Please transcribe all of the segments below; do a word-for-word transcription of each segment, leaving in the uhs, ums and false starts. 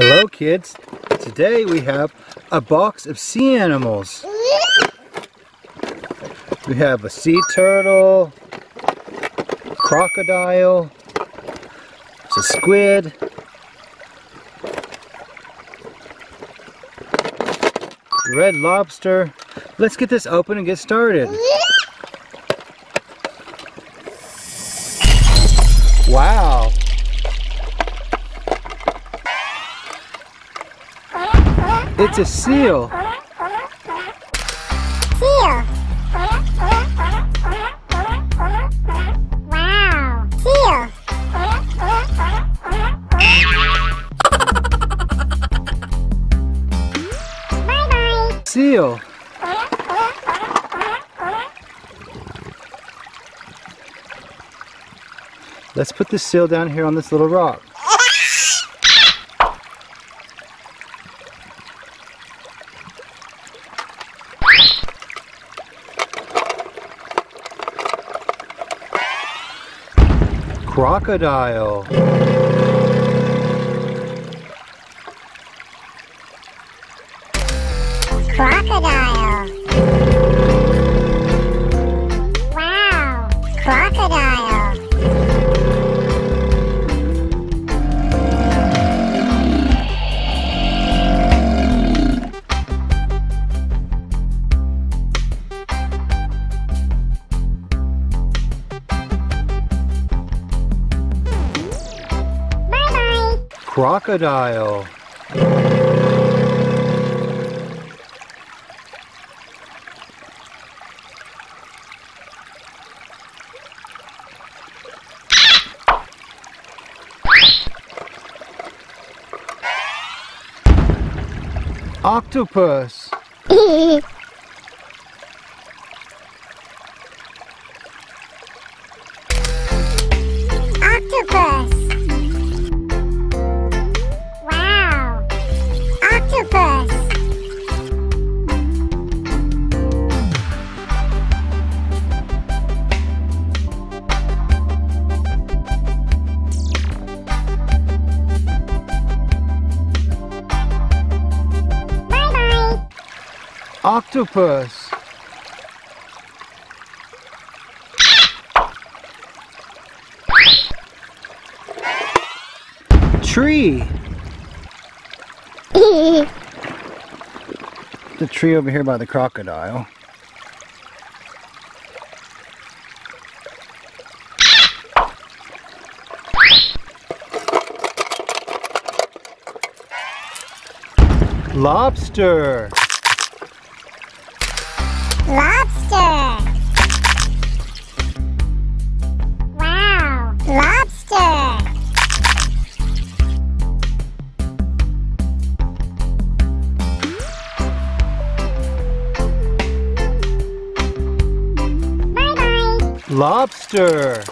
Hello kids, today we have a box of sea animals. We have a sea turtle, crocodile, it's a squid, red lobster. Let's get this open and get started. Wow. It's a seal. Seal. Wow. Seal. Bye-bye. Seal. Let's put the seal down here on this little rock. Crocodile. Crocodile. Wow. Crocodile. Crocodile. Octopus. Octopus. Octopus. Bye-bye. Octopus. Tree. The tree over here by the crocodile. Lobster. Lobster. Wow. Lobster. Lobster.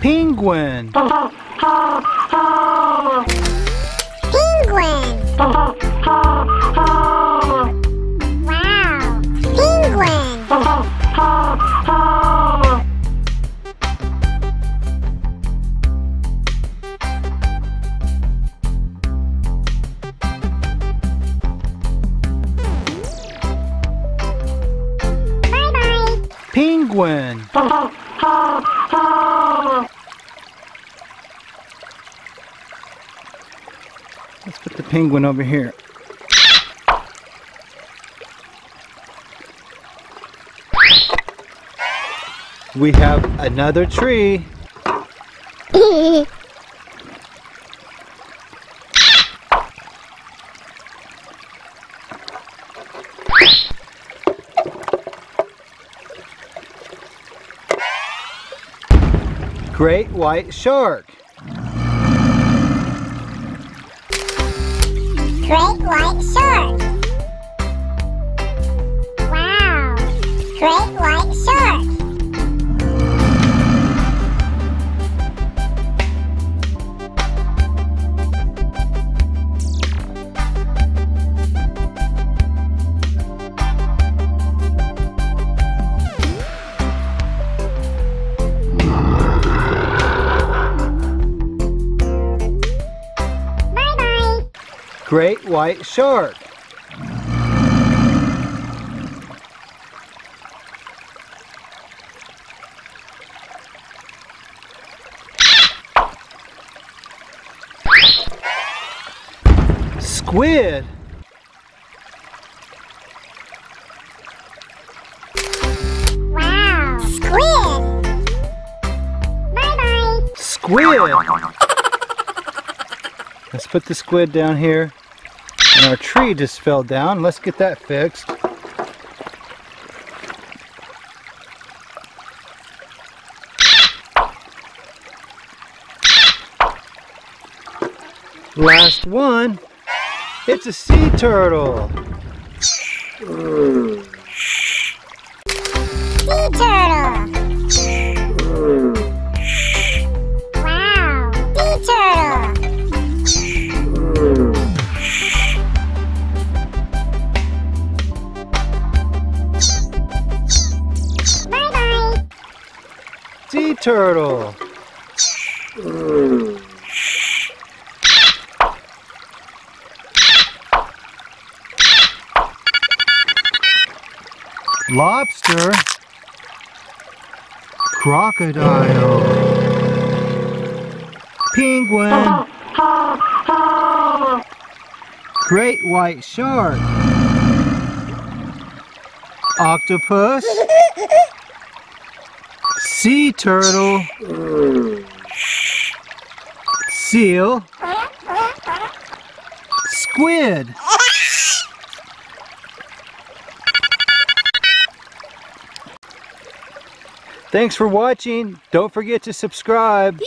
Penguin. Penguin. Wow. Penguin. Penguin. Let's put the penguin over here. We have another tree. Great white shark. Great white shark. Wow. Great white shark. great white shark. Squid. Wow. Squid. Bye-bye. Squid. Let's put the squid down here. And our tree just fell down. Let's get that fixed. Last one. It's a sea turtle. Sea turtle. Wow, sea turtle. Bye bye. Sea turtle. Lobster. Crocodile. Penguin. Great white shark. Octopus. Sea turtle. Seal. Squid. Thanks for watching. Don't forget to subscribe.